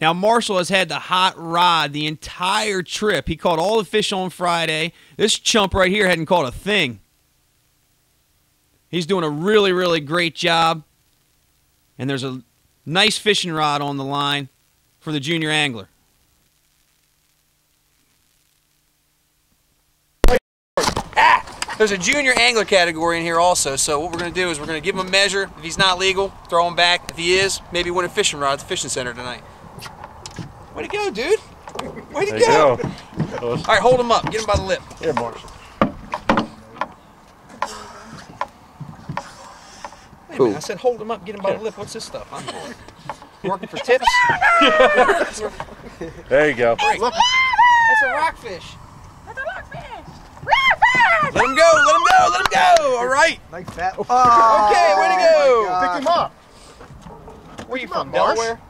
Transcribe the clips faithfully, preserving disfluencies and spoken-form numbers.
Now, Marshall has had the hot rod the entire trip. He caught all the fish on Friday. This chump right here hadn't caught a thing. He's doing a really, really great job. And there's a nice fishing rod on the line for the junior angler. Ah, there's a junior angler category in here also, so what we're going to do is we're going to give him a measure. If he's not legal, throw him back. If he is, maybe win a fishing rod at the fishing center tonight. Way to go, dude. Way to go. go. All right, hold him up. Get him by the lip. Here, Marshall. Wait a minute, I said hold him up, get him by the lip. What's this stuff? I'm going. Working for tips? There you go. Great. That's a rockfish. That's a rockfish. Rockfish! Let him go, let him go, let him go. All right. Like that. Oh, okay, way to go. Pick him up. Where are you from, Delaware?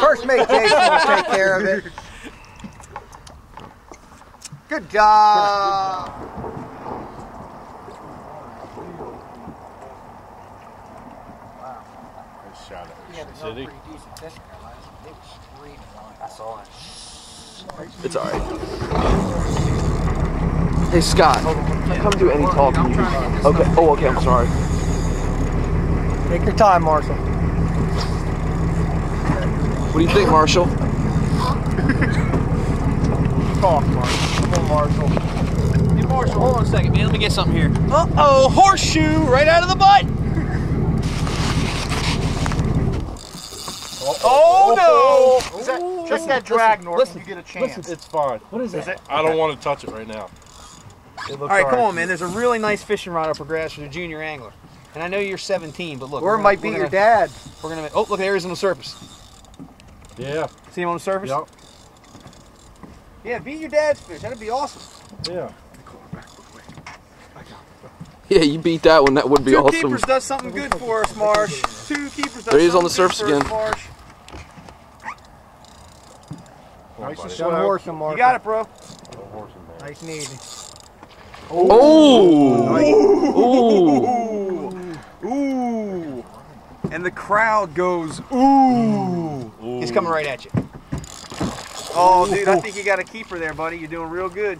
First mate Jay will take care of it. Good job. Wow. Nice shot at Ocean City. I saw it. It's all right. Hey Scott, come do any talking. Okay. Oh, okay. I'm sorry. Take your time, Marshall. What do you think, Marshall? Talk, Marshall. Come on, Marshall. Hey, Marshall, hold on a second, man. Let me get something here. Uh-oh, horseshoe right out of the butt. Uh-oh. Oh, no. Is that, check listen, that drag, Norton. Listen, you get a chance. Listen, it's fine. What is, is that? It? I don't want to touch it right now. It looks all right, hard. Come on, man. There's a really nice fishing rod up for grass for the junior angler. And I know you're seventeen, but look. Or it might be your gonna, dad. We're gonna. Oh, look, there he is on the surface. Yeah. See him on the surface? Yep. Yeah, beat your dad's fish. That'd be awesome. Yeah. Yeah, you beat that one. That would be Two awesome. Two keepers does something good for us, Marsh. Two keepers does there something good for us, Marsh. There he is on the surface again. Marsh. Nice and slow. You got it, bro. Nice and easy. Oh! Ooh! Ooh! And the crowd goes, ooh. Ooh. He's coming right at you. Oh, dude, I think you got a keeper there, buddy. You're doing real good.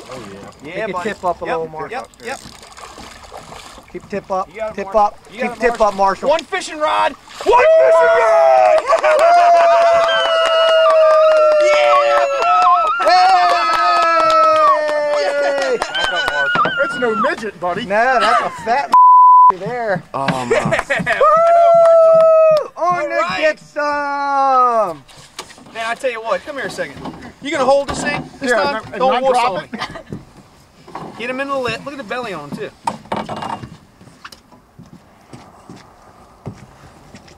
Oh, yeah. Yeah, buddy. Tip up a yep, little, Marshall. Yep, yep. Keep tip up. Tip Marshall. Up. You Keep tip Marshall. Up, Marshall. One fishing rod. One Woo! Fishing rod! No midget, buddy. No, that's a fat there. Oh, my. Woo! On to right. Get some. Now, I tell you what. Come here a second. You going to hold this thing? This yeah, time? Don't wolf on me. Get him in the lip. Look at the belly on, too.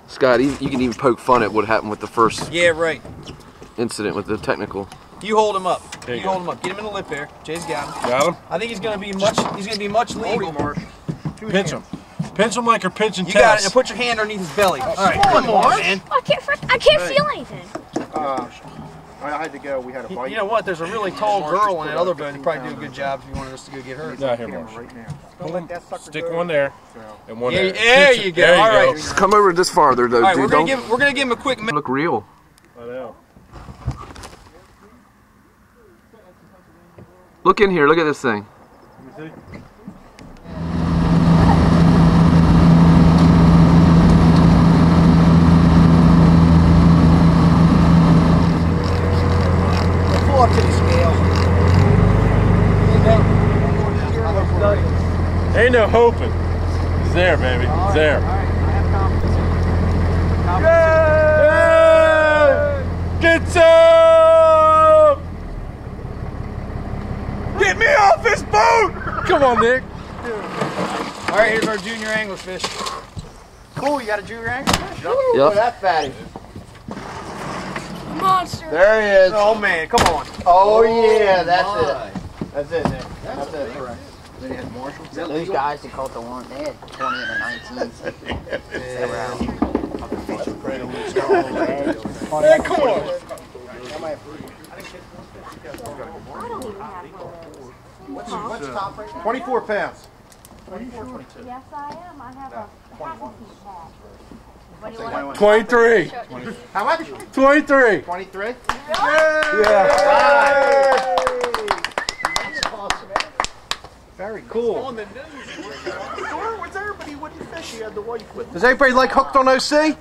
Scott, you can even poke fun at what happened with the first yeah, right. incident with the technical. You hold him up. You, you hold him up. Get him in the lip there. Jay's got him. Got him. I think he's gonna be much. He's gonna be much legal. Mark. Pinch him. Pinch him like you're pinching. You test. Got it. Now put your hand underneath his belly. Oh, all right. Come on, man. I can't. I can't right. feel anything. Uh, I had to go. We had a bite. You know what? There's a really tall Mark girl on that other boat. You'd probably do a good job if you wanted us to go get her. Not here, Mark. Right now. Don't let that stick go. One there and one yeah, there. There you go. There you all go. Right. Just come over this farther, though. All right, dude. We're gonna give. We're gonna give him a quick. Look real. I know. Look in here, look at this thing. Let me see. Pull up to the scale. Ain't no hoping. It's there, baby. It's there. All right, I have confidence. Yay! Get some! Get me off this boat! Come on, Nick. All right, here's our junior anglerfish. Cool, you got a junior anglerfish? Yep. Look at that fatty. Monster. There he is. Oh, man, come on. Oh, yeah, that's my. It. That's it, Nick. That's, that's it. Right. Then he had Marshall. Those guys that caught the one, they had twenty and a nineteen. They were out. Yeah, come on. I don't even have one. What's top right now? twenty-four pounds. Are you four twenty-two? Yes, I am. I have no, a hat. twenty-three. twenty-three. How much? twenty-three. twenty-three? Yeah. Yeah. That's awesome. Very cool. On the news. Where was everybody when you fish? You had the wife with. Does anybody like Hooked on O C?